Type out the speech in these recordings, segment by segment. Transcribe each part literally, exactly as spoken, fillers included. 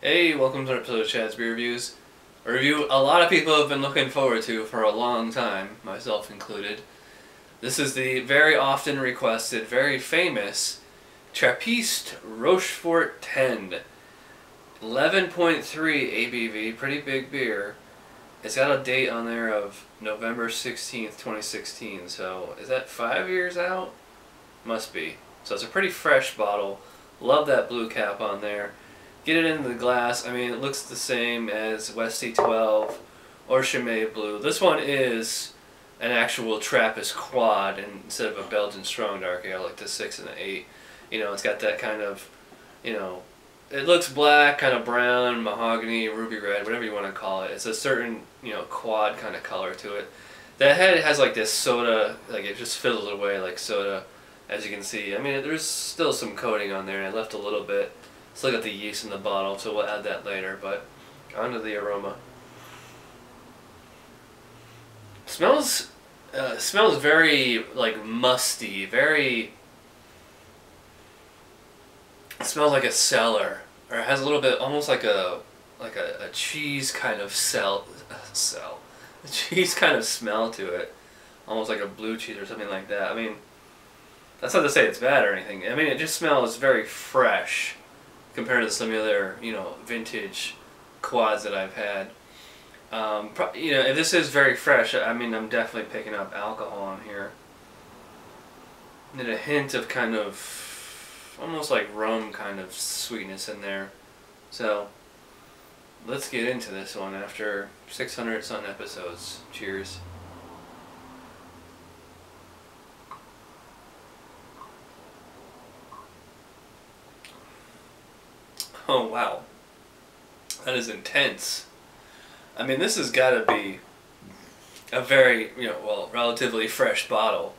Hey, welcome to our episode of Chad's Beer Reviews. A review a lot of people have been looking forward to for a long time, myself included. This is the very often requested, very famous Trappistes Rochefort ten. eleven point three A B V, pretty big beer. It's got a date on there of November sixteenth, twenty sixteen, so is that five years out? Must be. So it's a pretty fresh bottle. Love that blue cap on there. Get it into the glass. I mean, it looks the same as Westy twelve or Chimay Blue. This one is an actual Trappist quad instead of a Belgian strong dark ale like the six and the eight. You know, it's got that kind of, you know, it looks black, kind of brown, mahogany, ruby red, whatever you want to call it. It's a certain, you know, quad kind of color to it. The head has like this soda, like it just fizzles away like soda, as you can see. I mean, there's still some coating on there, and I left a little bit. Still got the yeast in the bottle, so we'll add that later, but onto the aroma. Smells, uh, smells very, like, musty, very, it smells like a cellar, or it has a little bit, almost like a, like a, a cheese kind of cell, cell, a cheese kind of smell to it, almost like a blue cheese or something like that. I mean, that's not to say it's bad or anything. I mean, it just smells very fresh compared to some of the other, you know, vintage quads that I've had. Um, pro you know, this is very fresh. I mean, I'm definitely picking up alcohol on here. And a hint of kind of, almost like rum kind of sweetness in there. So, let's get into this one after six hundred some episodes. Cheers. Oh wow, that is intense. I mean, this has got to be a very, you know, well, relatively fresh bottle.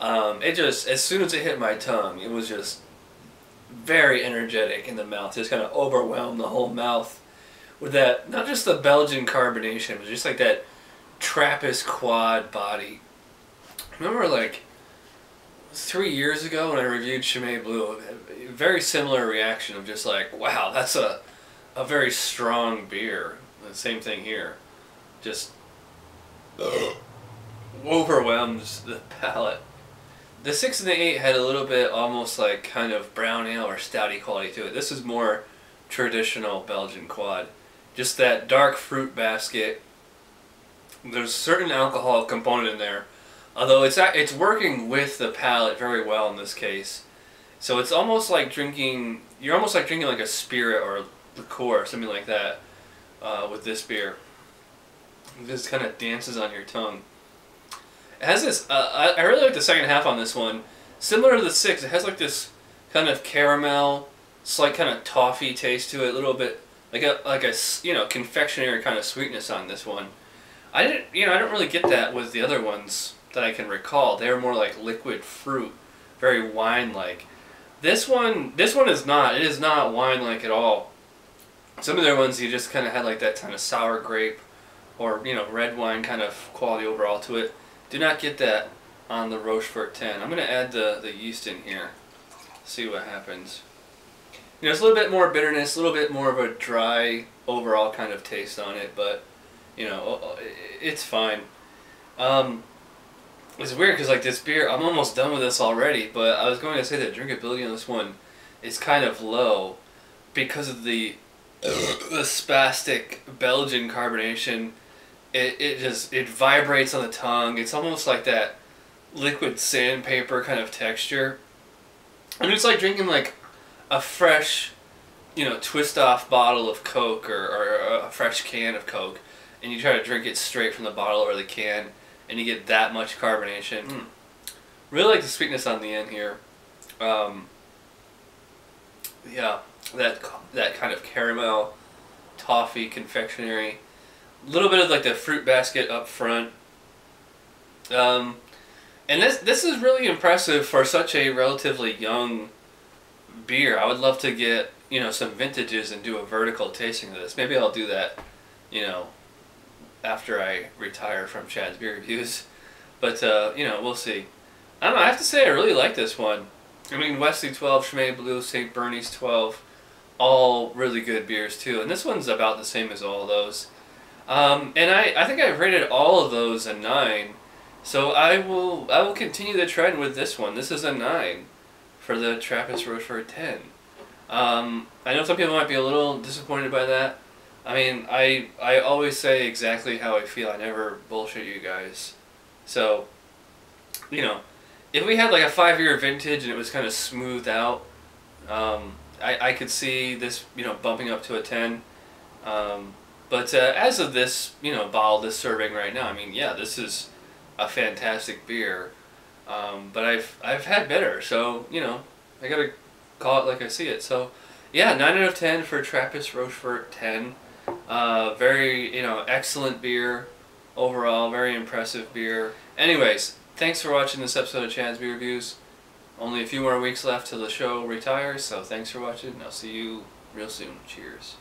Um, it just, as soon as it hit my tongue, it was just very energetic in the mouth. It just kind of overwhelmed the whole mouth with that, not just the Belgian carbonation, but just like that Trappist quad body. I remember like three years ago when I reviewed Chimay Blue, very similar reaction of just like, wow, that's a a very strong beer. The same thing here, just overwhelms the palate. The six and the eight had a little bit almost like kind of brown ale or stouty quality to it. This is more traditional Belgian quad, just that dark fruit basket. There's a certain alcohol component in there, although it's it's working with the palate very well in this case. So it's almost like drinking, you're almost like drinking like a spirit or a liqueur or something like that uh, with this beer. It just kind of dances on your tongue. It has this, uh, I, I really like the second half on this one. Similar to the six, it has like this kind of caramel, slight kind of toffee taste to it, a little bit, like a, like a, you know, confectionery kind of sweetness on this one. I didn't, you know, I don't really get that with the other ones that I can recall. They were more like liquid fruit, very wine-like. This one, this one is not. It is not wine-like at all. Some of their ones you just kind of had like that kind of sour grape or, you know, red wine kind of quality overall to it. Do not get that on the Rochefort ten. I'm going to add the, the yeast in here, see what happens. You know, it's a little bit more bitterness, a little bit more of a dry overall kind of taste on it, but, you know, it's fine. Um... It's weird because like this beer, I'm almost done with this already, but I was going to say that drinkability on this one is kind of low because of the the spastic Belgian carbonation. It it just it vibrates on the tongue. It's almost like that liquid sandpaper kind of texture. I mean, it's like drinking like a fresh, you know, twist off bottle of Coke or, or a fresh can of Coke, and you try to drink it straight from the bottle or the can, and you get that much carbonation. Mm. Really like the sweetness on the end here. Um, yeah, that that kind of caramel, toffee, confectionery. A little bit of like the fruit basket up front. Um, and this this is really impressive for such a relatively young beer. I would love to get, you know, some vintages and do a vertical tasting of this. Maybe I'll do that, you know, after I retire from Chad's Beer Reviews, but uh, you know, we'll see. I don't know, I have to say I really like this one. I mean, Westy twelve, Chimay Blue, Saint Bernie's twelve, all really good beers too, and this one's about the same as all those. Um, and I, I think I've rated all of those a nine, so I will I will continue the trend with this one. This is a nine for the Trappistes Rochefort ten. Um, I know some people might be a little disappointed by that. I mean, I I always say exactly how I feel. I never bullshit you guys. So, you know, if we had like a five-year vintage and it was kind of smoothed out, um, I, I could see this, you know, bumping up to a ten. Um, but uh, as of this, you know, bottle, this serving right now, I mean, yeah, this is a fantastic beer. Um, but I've I've had better, so, you know, I gotta call it like I see it. So, yeah, nine out of ten for Trappistes Rochefort ten. Uh, very, you know, excellent beer overall, very impressive beer. Anyways, thanks for watching this episode of Chad's Beer Reviews. Only a few more weeks left till the show retires, so thanks for watching. I'll see you real soon. Cheers.